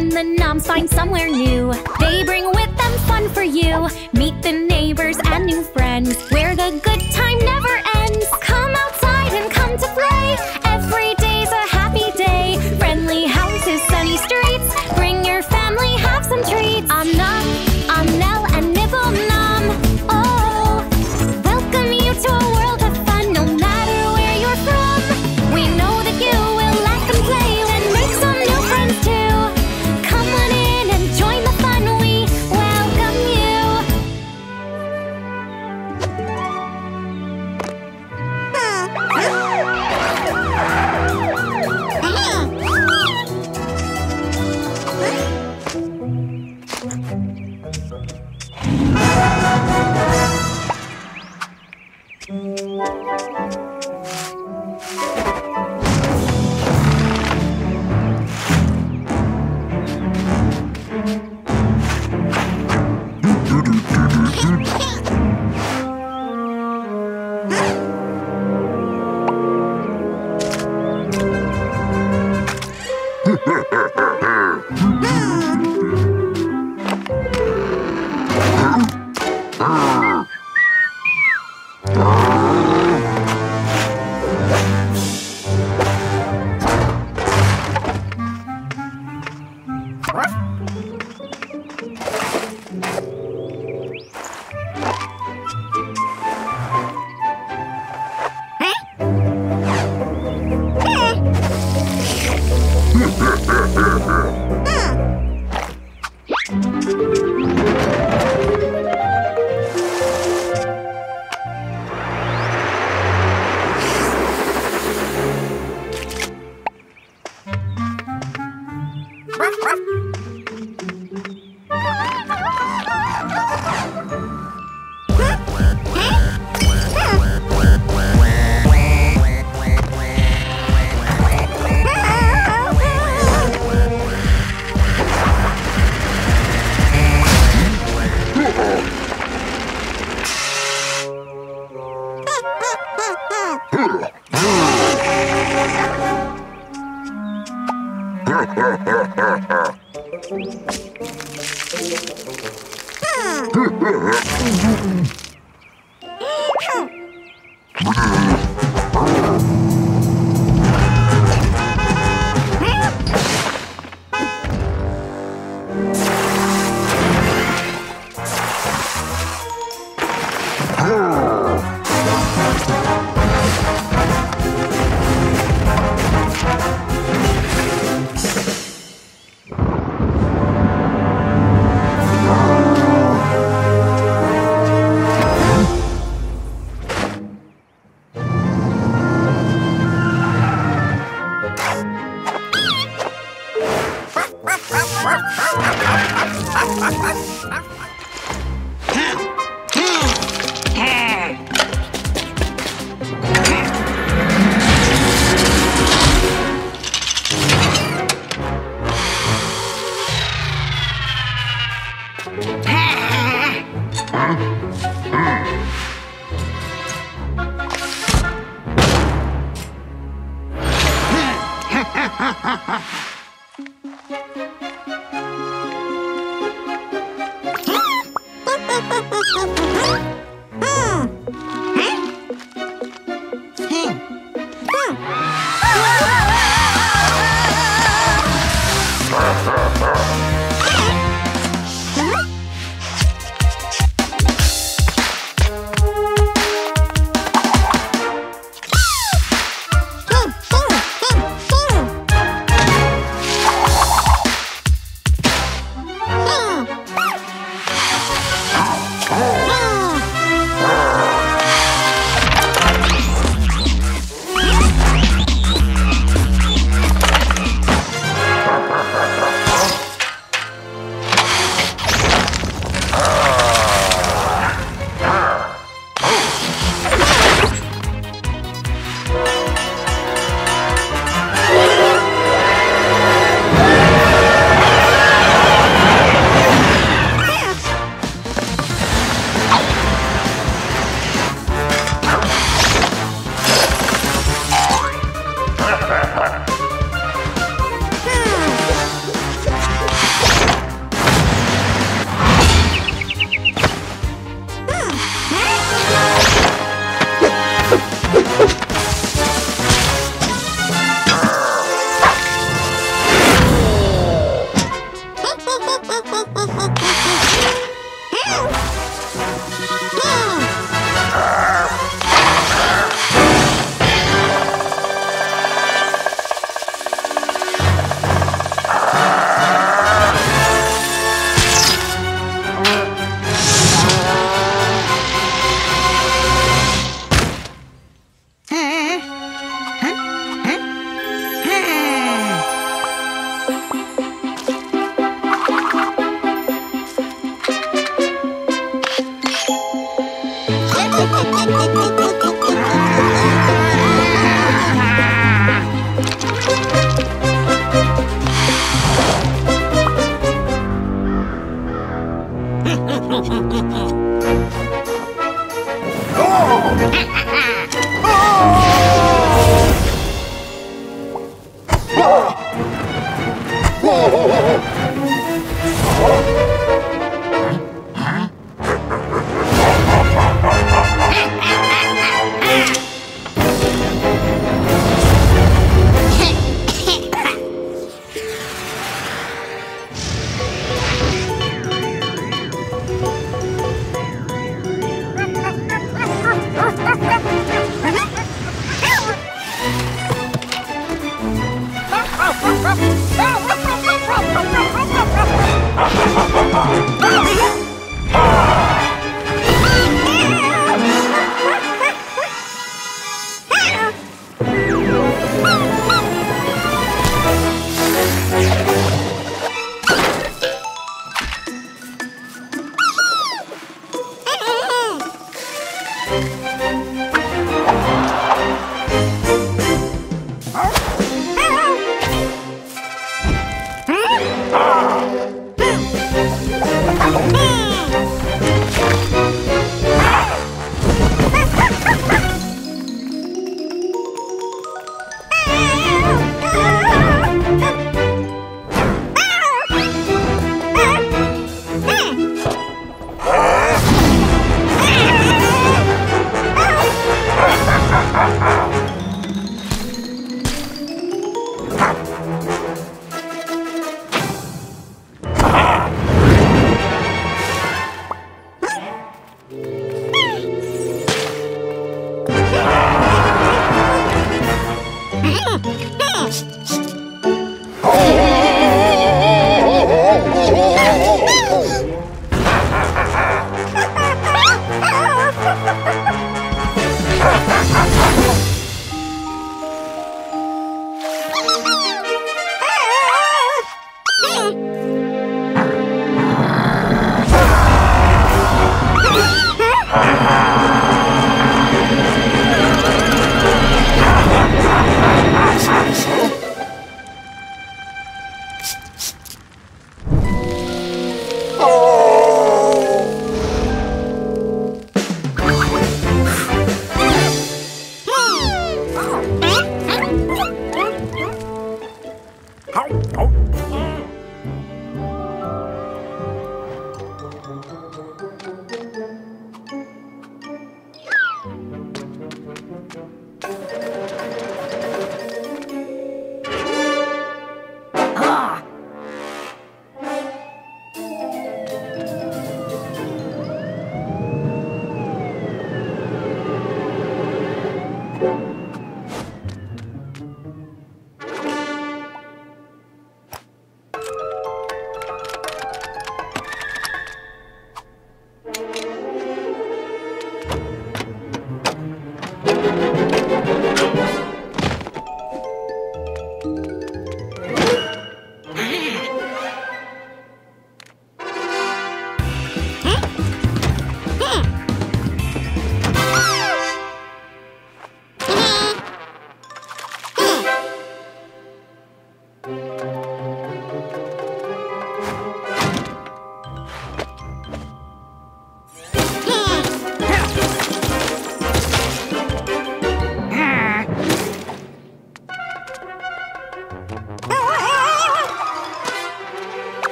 and the noms find somewhere new. They bring with them fun for you. Meet the neighbors and new friends, where the good time never ends. Come outside and come to play. Every day's a happy day. Friendly houses, sunny streets. Bring your family, have some treats. Om nom, om nel, and nibble nom. Oh, welcome you to a world of fun. No matter where you're from, we know that you will laugh and play and make some new friends too. Come on in and join the fun. We welcome you.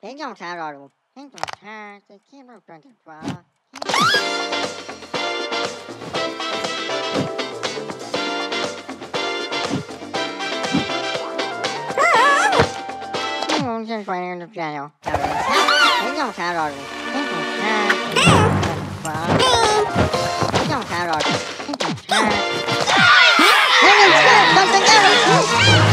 They don't have audible. They don't have. They can't move back and forth. I'm just waiting to channel. They don't have audible. They don't have. They don't have audible. They don't have. Something else.